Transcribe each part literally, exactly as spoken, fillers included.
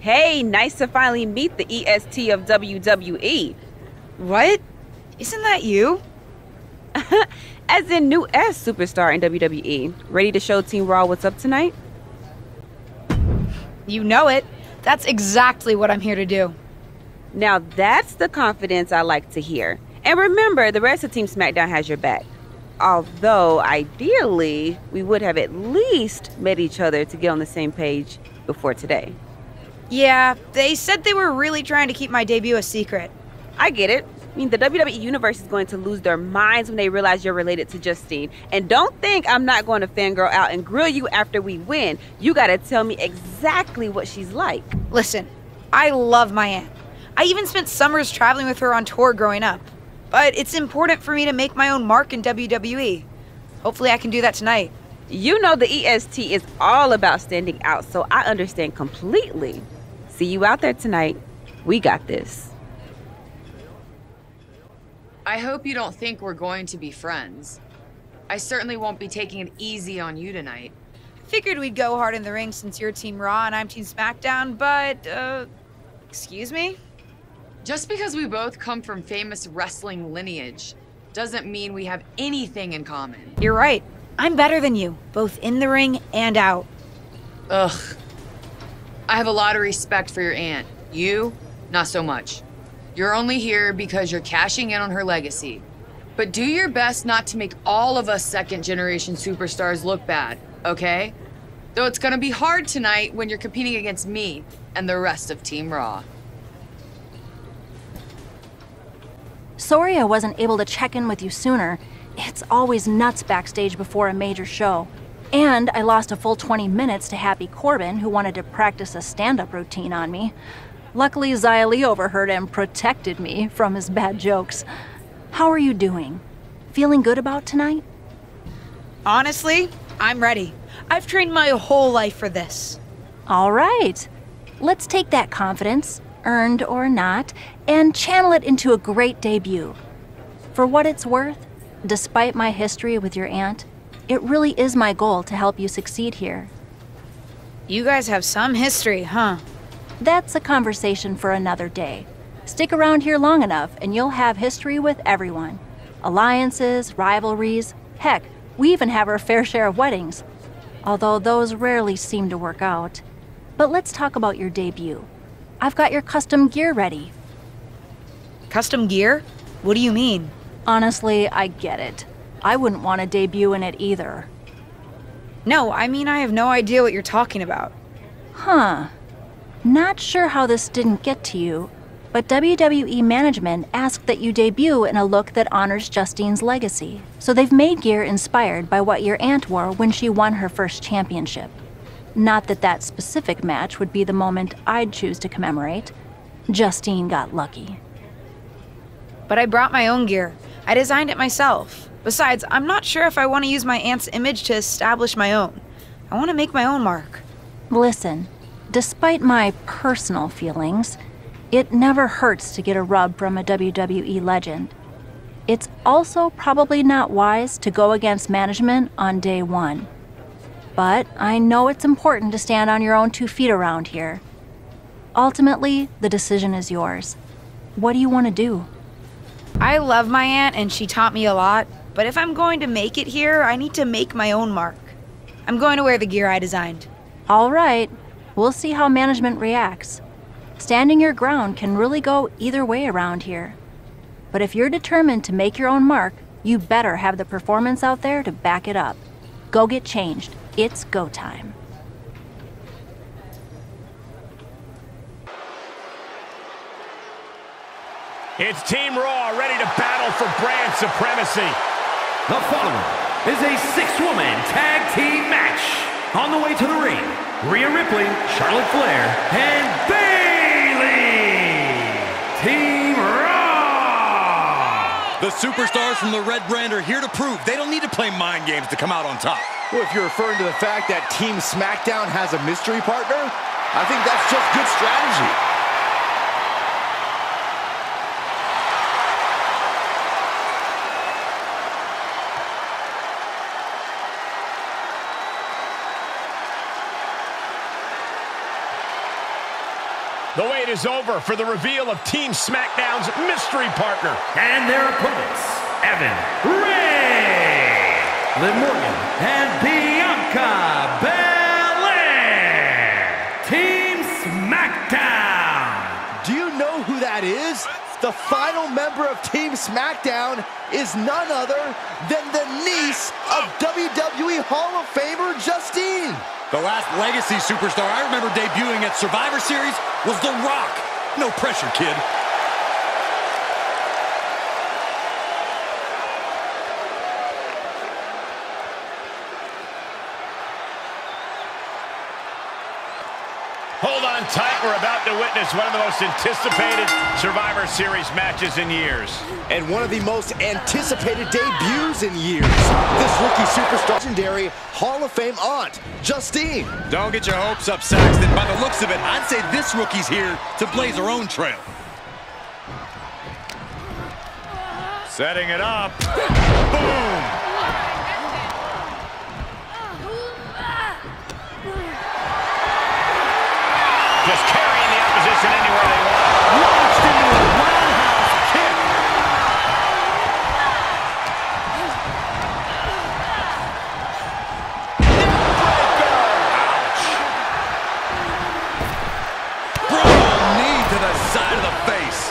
Hey, nice to finally meet the E S T of W W E. What? Isn't that you? As in new S superstar in W W E. Ready to show Team Raw what's up tonight? You know it. That's exactly what I'm here to do. Now that's the confidence I like to hear. And remember, the rest of Team SmackDown has your back. Although, ideally, we would have at least met each other to get on the same page before today. Yeah, they said they were really trying to keep my debut a secret. I get it. I mean, the W W E Universe is going to lose their minds when they realize you're related to Justine. And don't think I'm not going to fangirl out and grill you after we win. You gotta tell me exactly what she's like. Listen, I love my aunt. I even spent summers traveling with her on tour growing up. But it's important for me to make my own mark in W W E. Hopefully I can do that tonight. You know the E S T is all about standing out, so I understand completely. See you out there tonight. We got this. I hope you don't think we're going to be friends. I certainly won't be taking it easy on you tonight. I figured we'd go hard in the ring since you're Team Raw and I'm Team SmackDown, but, uh, excuse me? Just because we both come from famous wrestling lineage doesn't mean we have anything in common. You're right. I'm better than you, both in the ring and out. Ugh. I have a lot of respect for your aunt. You, not so much. You're only here because you're cashing in on her legacy. But do your best not to make all of us second-generation superstars look bad, okay? Though it's gonna be hard tonight when you're competing against me and the rest of Team Raw. Sorry I wasn't able to check in with you sooner. It's always nuts backstage before a major show. And I lost a full twenty minutes to Happy Corbin, who wanted to practice a stand-up routine on me. Luckily, Xia Li overheard and protected me from his bad jokes. How are you doing? Feeling good about tonight? Honestly, I'm ready. I've trained my whole life for this. All right. Let's take that confidence, earned or not, and channel it into a great debut. For what it's worth, despite my history with your aunt, it really is my goal to help you succeed here. You guys have some history, huh? That's a conversation for another day. Stick around here long enough and you'll have history with everyone. Alliances, rivalries, heck, we even have our fair share of weddings. Although those rarely seem to work out. But let's talk about your debut. I've got your custom gear ready. Custom gear? What do you mean? Honestly, I get it. I wouldn't want to debut in it either. No, I mean I have no idea what you're talking about. Huh. Not sure how this didn't get to you, but W W E management asked that you debut in a look that honors Justine's legacy. So they've made gear inspired by what your aunt wore when she won her first championship. Not that that specific match would be the moment I'd choose to commemorate. Justine got lucky. But I brought my own gear. I designed it myself. Besides, I'm not sure if I want to use my aunt's image to establish my own. I want to make my own mark. Listen, despite my personal feelings, it never hurts to get a rub from a W W E legend. It's also probably not wise to go against management on day one. But I know it's important to stand on your own two feet around here. Ultimately, the decision is yours. What do you want to do? I love my aunt and she taught me a lot, but if I'm going to make it here, I need to make my own mark. I'm going to wear the gear I designed. All right, we'll see how management reacts. Standing your ground can really go either way around here. But if you're determined to make your own mark, you better have the performance out there to back it up. Go get changed. It's go time. It's Team Raw ready to battle for brand supremacy. The following is a six-woman tag team match. On the way to the ring, Rhea Ripley, Charlotte Flair, and Bayley. Team Raw. The superstars from the red brand are here to prove they don't need to play mind games to come out on top. Well, if you're referring to the fact that Team SmackDown has a mystery partner, I think that's just good strategy. The wait is over for the reveal of Team SmackDown's mystery partner. And their opponents, Evan Ray, Lynn Morgan, and Bianca Belair. Team SmackDown. Do you know who that is? The final member of Team SmackDown is none other than the niece of W W E Hall of Famer Justine. The last legacy superstar I remember debuting at Survivor Series was The Rock. No pressure, kid. Hold on tight. We're about to witness one of the most anticipated Survivor Series matches in years. And one of the most anticipated debuts in years. This rookie superstar, legendary Hall of Fame aunt, Justine. Don't get your hopes up, Saxton. By the looks of it, I'd say this rookie's here to blaze her own trail. Setting it up. Boom! Just carrying the opposition anywhere they want. Launched into a roundhouse kick. Ouch. Brutal knee to the side of the face.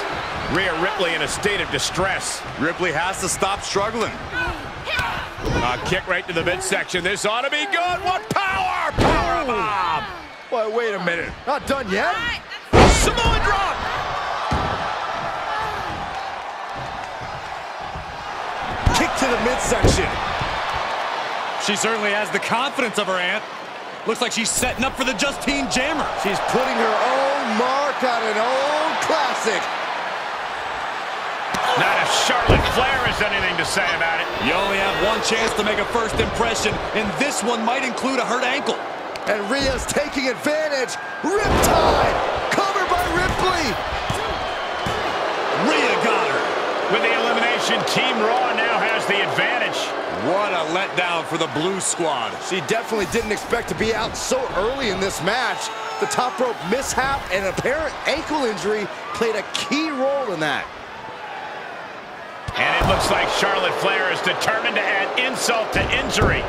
Rhea Ripley in a state of distress. Ripley has to stop struggling. A kick right to the midsection. This ought to be good. What power! Power bomb! Well, wait a minute. Not done yet. Right, Samoan drop. Kick to the midsection. She certainly has the confidence of her aunt. Looks like she's setting up for the Justine Jammer. She's putting her own mark on an old classic. Not if Charlotte Flair has anything to say about it. You only have one chance to make a first impression, and this one might include a hurt ankle. And Rhea's taking advantage. Riptide! Covered by Ripley! Rhea got her. With the elimination, Team Raw now has the advantage. What a letdown for the Blue Squad. She definitely didn't expect to be out so early in this match. The top rope mishap and apparent ankle injury played a key role in that. And it looks like Charlotte Flair is determined to add insult to injury.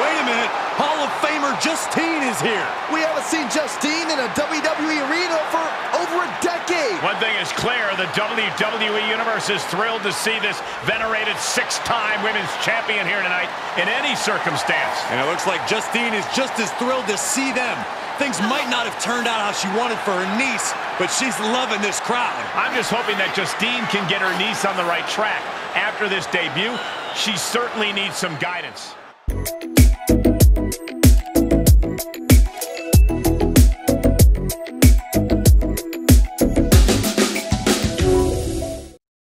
Wait a minute. Hall of Famer Justine is here. We haven't seen Justine in a W W E arena for over a decade. One thing is clear, the W W E Universe is thrilled to see this venerated six-time women's champion here tonight in any circumstance. And it looks like Justine is just as thrilled to see them. Things might not have turned out how she wanted for her niece, but she's loving this crowd. I'm just hoping that Justine can get her niece on the right track. After this debut, she certainly needs some guidance.